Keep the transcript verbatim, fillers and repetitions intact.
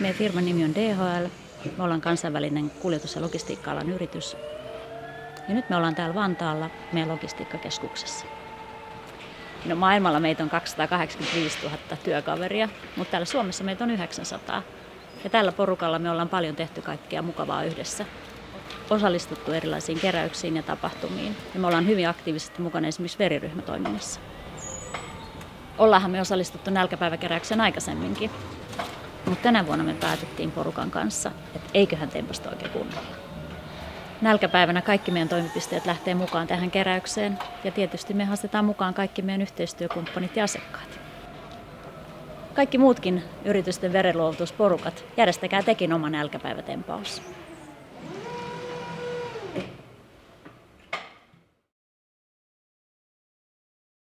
Meidän firman nimi on D H L. Me ollaan kansainvälinen kuljetus- ja logistiikka-alan yritys. Ja nyt me ollaan täällä Vantaalla meidän logistiikkakeskuksessa. No, maailmalla meitä on kaksisataakahdeksankymmentäviisituhatta työkaveria, mutta täällä Suomessa meitä on yhdeksänsataa. Ja tällä porukalla me ollaan paljon tehty kaikkea mukavaa yhdessä. Osallistuttu erilaisiin keräyksiin ja tapahtumiin. Ja me ollaan hyvin aktiivisesti mukana esimerkiksi veriryhmätoiminnassa. Ollaanhan me osallistuttu nälkäpäiväkeräykseen aikaisemminkin. Mutta tänä vuonna me päätettiin porukan kanssa, että eiköhän tempaista oikein kunnolla. Nälkäpäivänä kaikki meidän toimipisteet lähtee mukaan tähän keräykseen. Ja tietysti me haastetaan mukaan kaikki meidän yhteistyökumppanit ja asiakkaat. Kaikki muutkin yritysten verenluovutusporukat, järjestäkää tekin oma nälkäpäivätempaus.